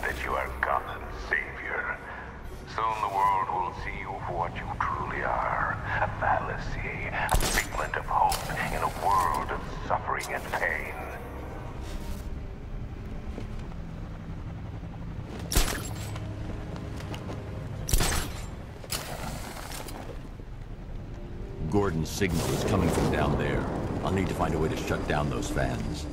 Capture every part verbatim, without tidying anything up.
that you are God's savior. Soon the world will see you for what you truly are, a fallacy, a figment of hope in a world of suffering and pain. Gordon's signal is coming from down there. I'll need to find a way to shut down those fans.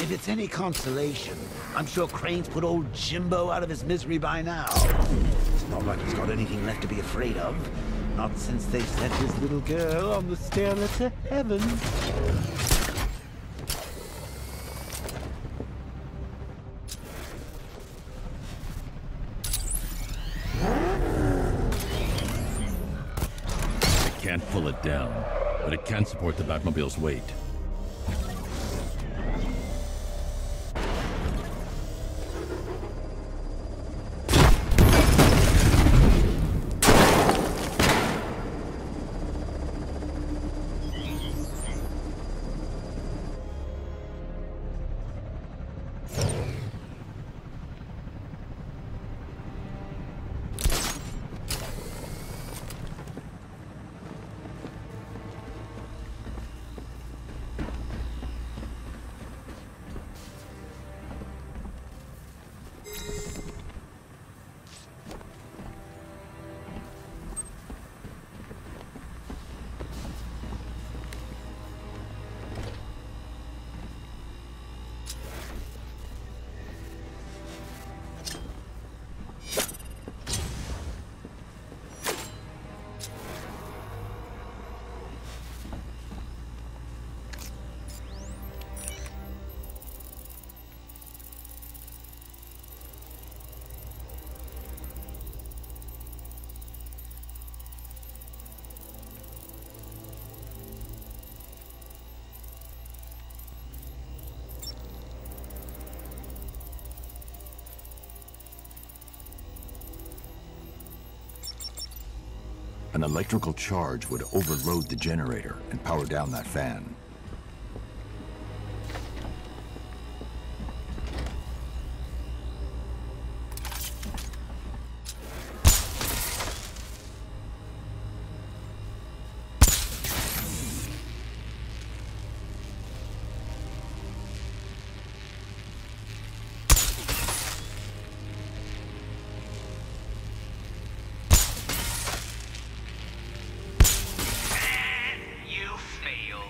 If it's any consolation, I'm sure Crane's put old Jimbo out of his misery by now. It's not like he's got anything left to be afraid of. Not since they sent his little girl on the stairway to heaven. It can't pull it down, but it can support the Batmobile's weight. An electrical charge would overload the generator and power down that fan. Fail.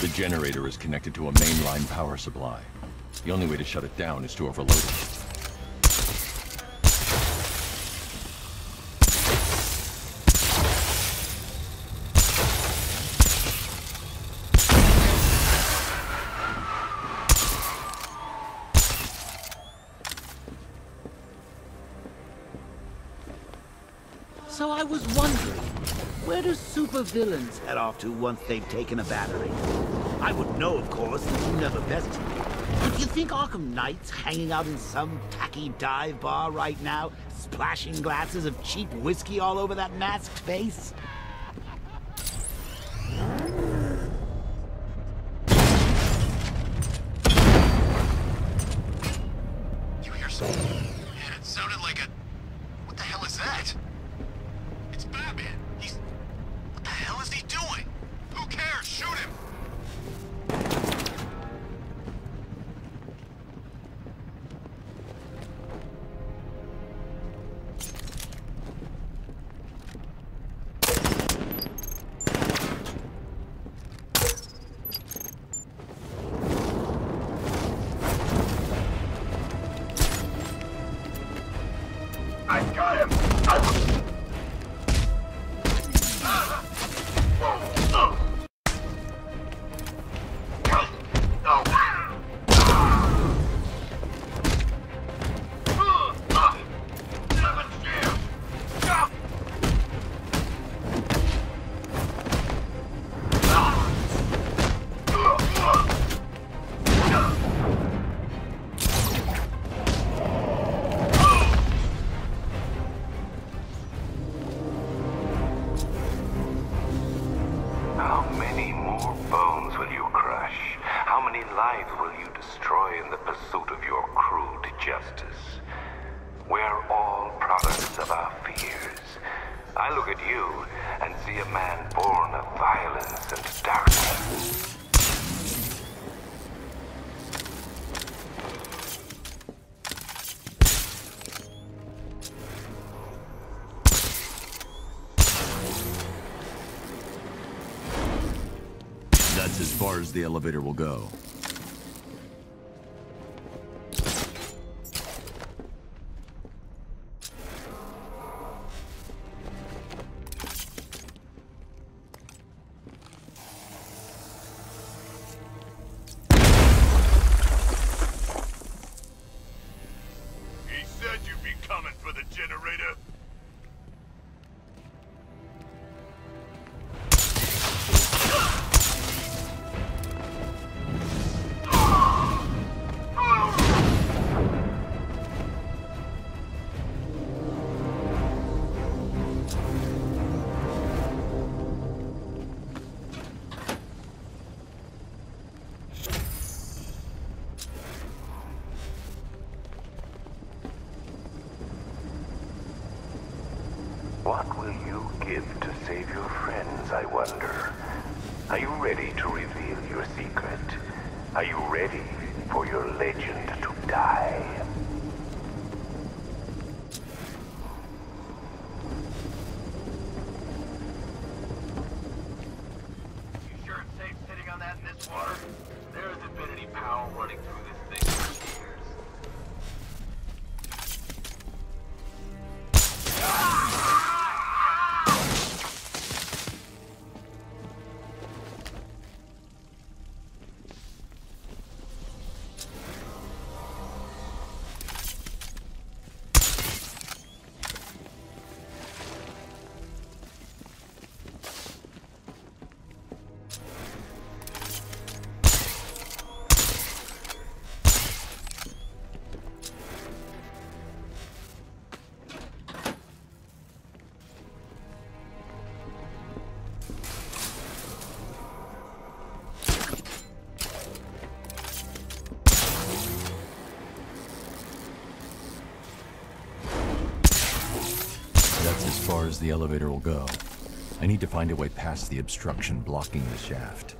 The generator is connected to a mainline power supply. The only way to shut it down is to overload it. So I was wondering, where do supervillains head off to once they've taken a battery? I would know, of course, since you never bested me. But you think Arkham Knight's hanging out in some tacky dive bar right now, splashing glasses of cheap whiskey all over that masked face? You hear something? It sounded like a... What the hell is that? It's Batman. He's... What the hell is he doing? Who cares? Shoot him! I've got him! I As far as the elevator will go. He said you'd be coming for the generator. What will you give to save your friends, I wonder? Are you ready to reveal your secret? Are you ready for your legend to die? You sure it's safe sitting on that in this water? There hasn't been any power running through this. As far as the elevator will go. I need to find a way past the obstruction blocking the shaft.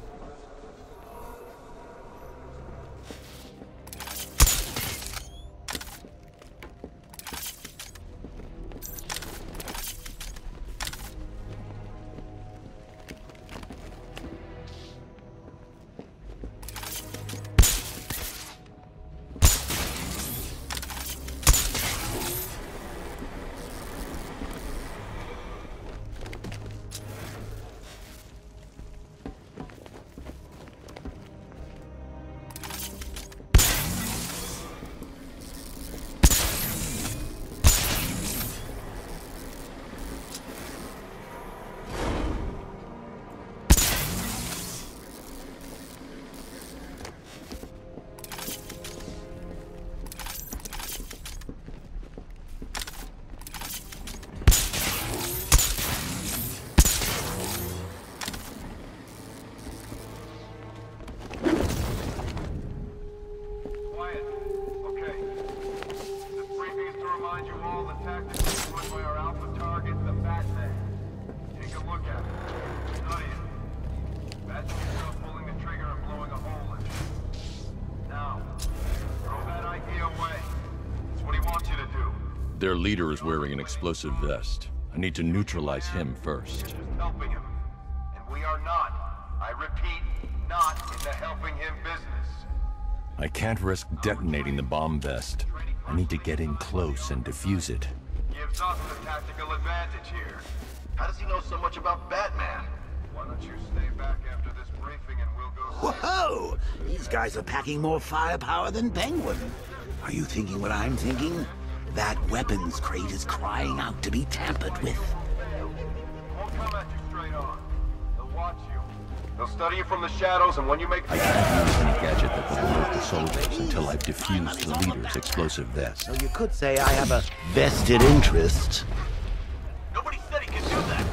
Their leader is wearing an explosive vest. I need to neutralize him first. You're just helping him. And we are not, I repeat, not in the helping him business. I can't risk detonating the bomb vest. I need to get in close and defuse it. Gives us the tactical advantage here. How does he know so much about Batman? Why don't you stay back after this briefing and we'll go... Whoa! These guys are packing more firepower than Penguin. Are you thinking what I'm thinking? That weapons crate is crying out to be tampered with. Won't come at you straight on. They'll watch you. They'll study you from the shadows, and when you make... I can't use any gadget that will alert the soldiers until I've defused the leader's explosive vest. So you could say I have a vested interest. Nobody said he could do that.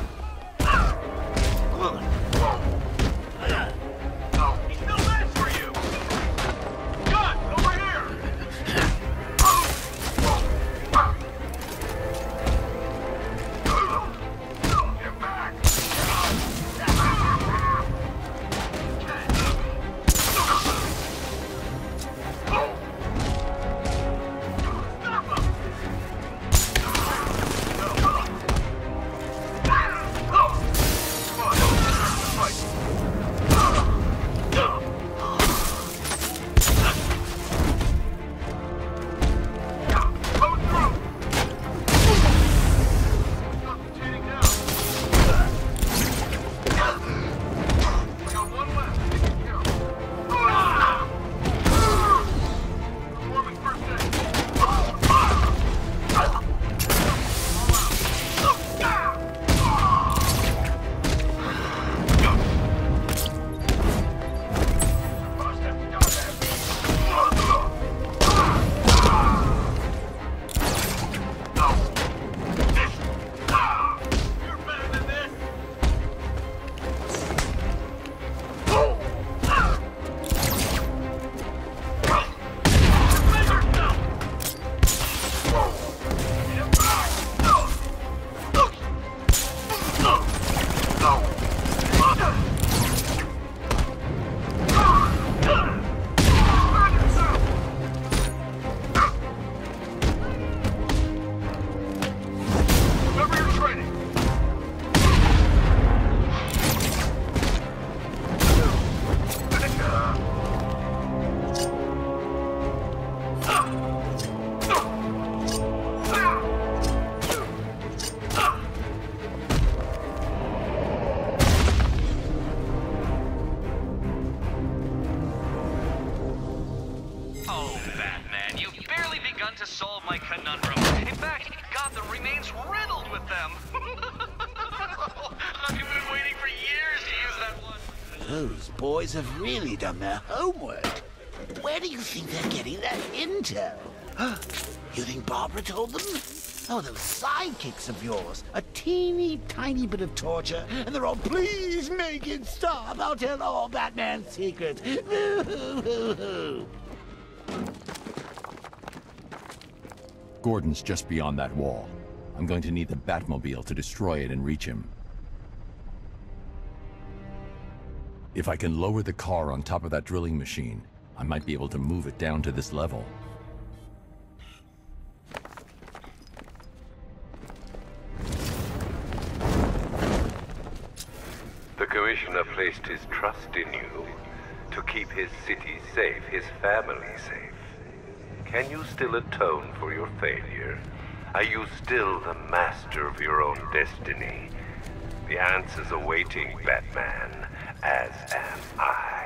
Look. Have really done their homework. Where do you think they're getting that intel? You think Barbara told them? Oh, those sidekicks of yours. A teeny tiny bit of torture, and they're all, please make it stop. I'll tell all Batman's secrets. Gordon's just beyond that wall. I'm going to need the Batmobile to destroy it and reach him. If I can lower the car on top of that drilling machine, I might be able to move it down to this level. The Commissioner placed his trust in you to keep his city safe, his family safe. Can you still atone for your failure? Are you still the master of your own destiny? The answer's awaiting, Batman. As am I.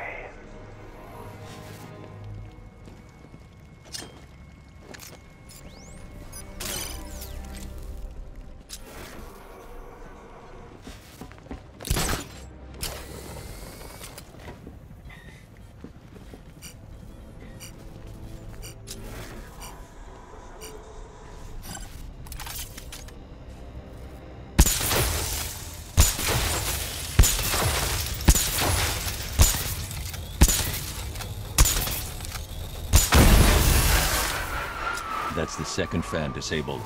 That's the second fan disabled.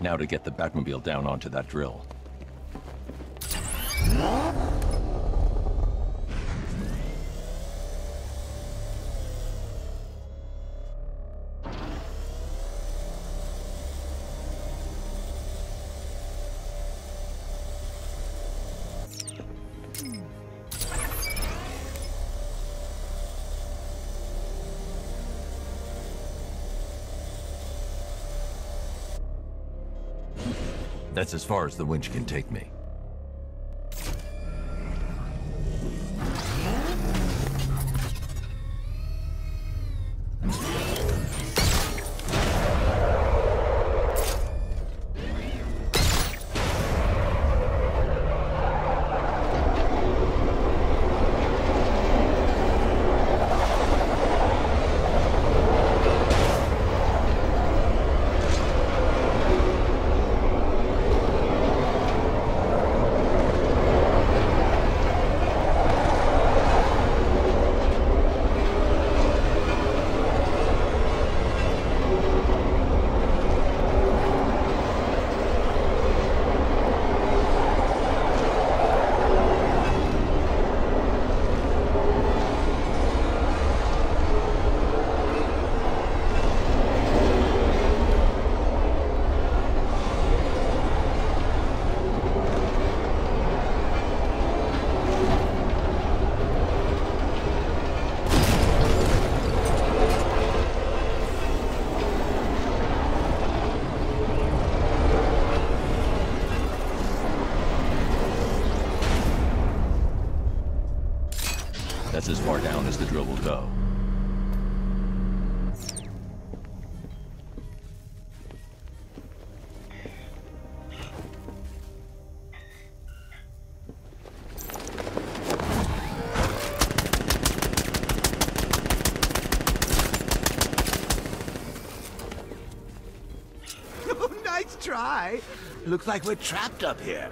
Now to get the Batmobile down onto that drill. That's as far as the winch can take me. That's as far down as the drill will go. Nice try! Looks like we're trapped up here.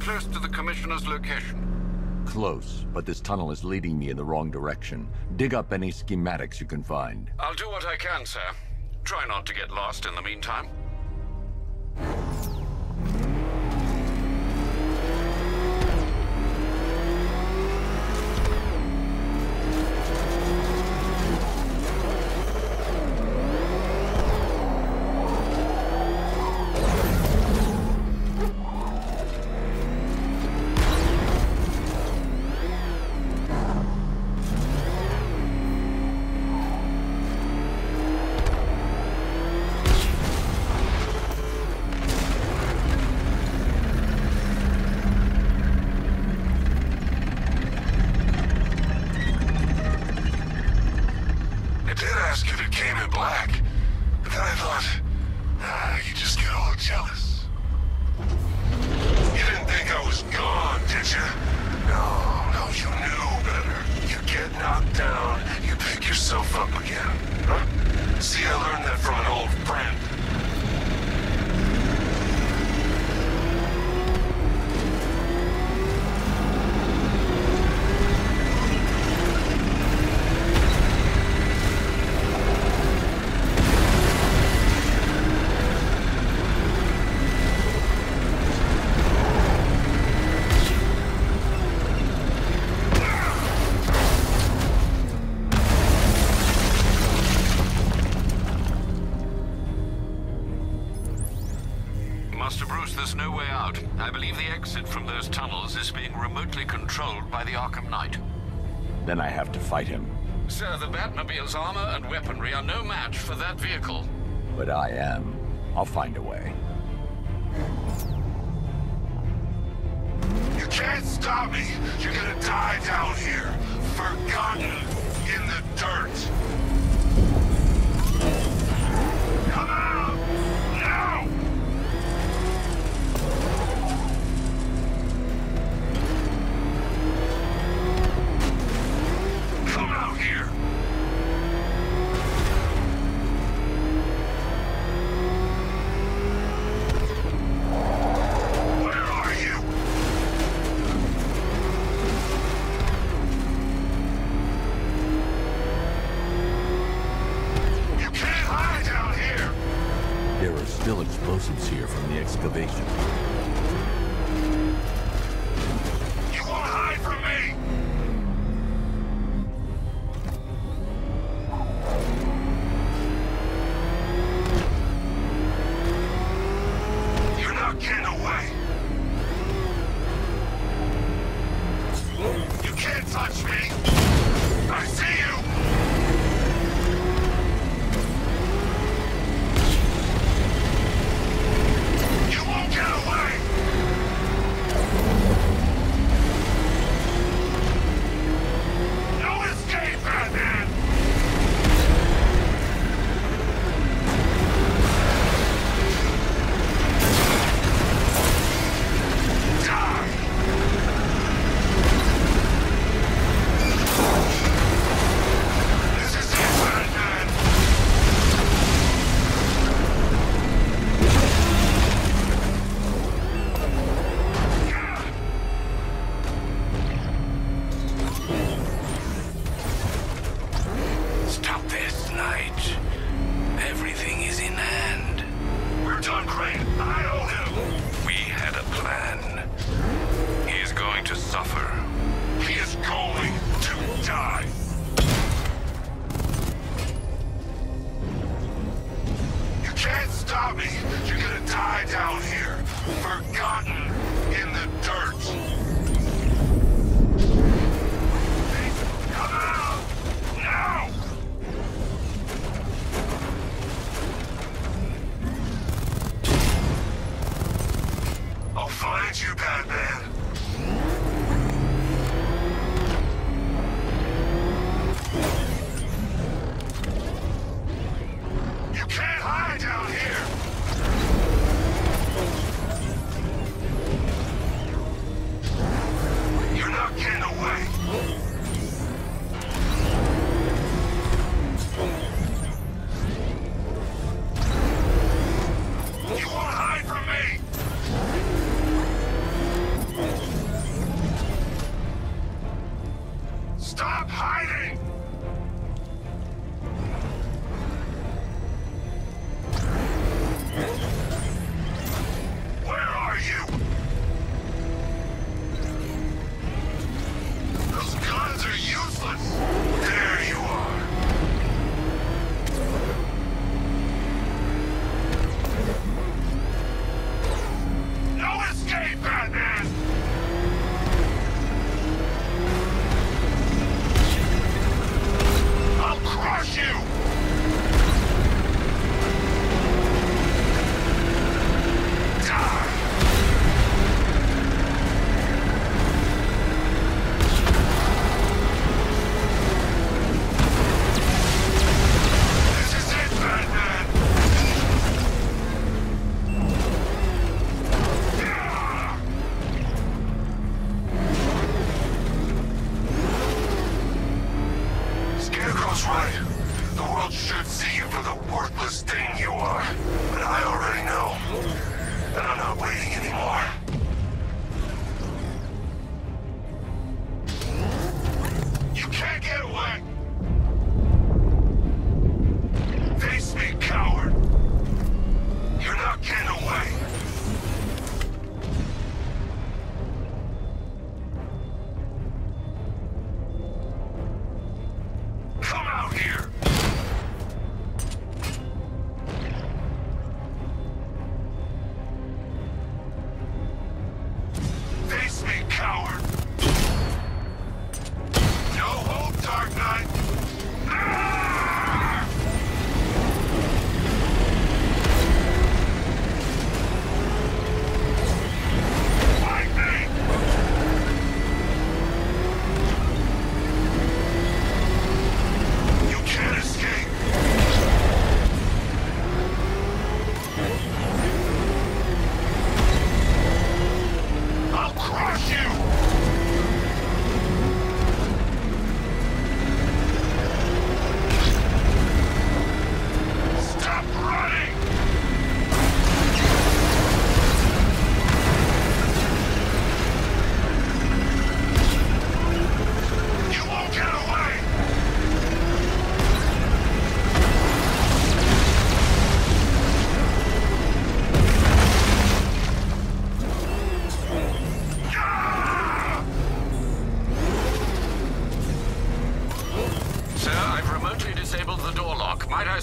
Close to the commissioner's location. close, but this tunnel is leading me in the wrong direction. Dig up any schematics you can find. I'll do what I can, sir. Try not to get lost in the meantime. Then I have to fight him. Sir, the Batmobile's armor and weaponry are no match for that vehicle. But I am. I'll find a way. You can't stop me! You're gonna die down here, forgotten in the dirt! Come out! Now!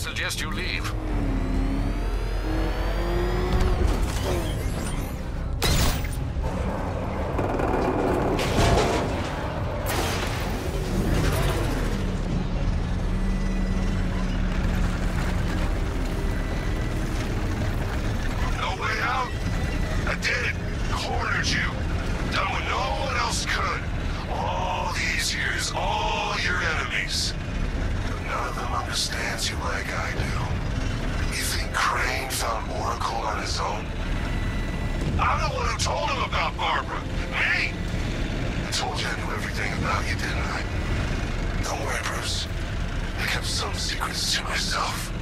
suggest you leave. Don't worry, Bruce. I kept some secrets to myself.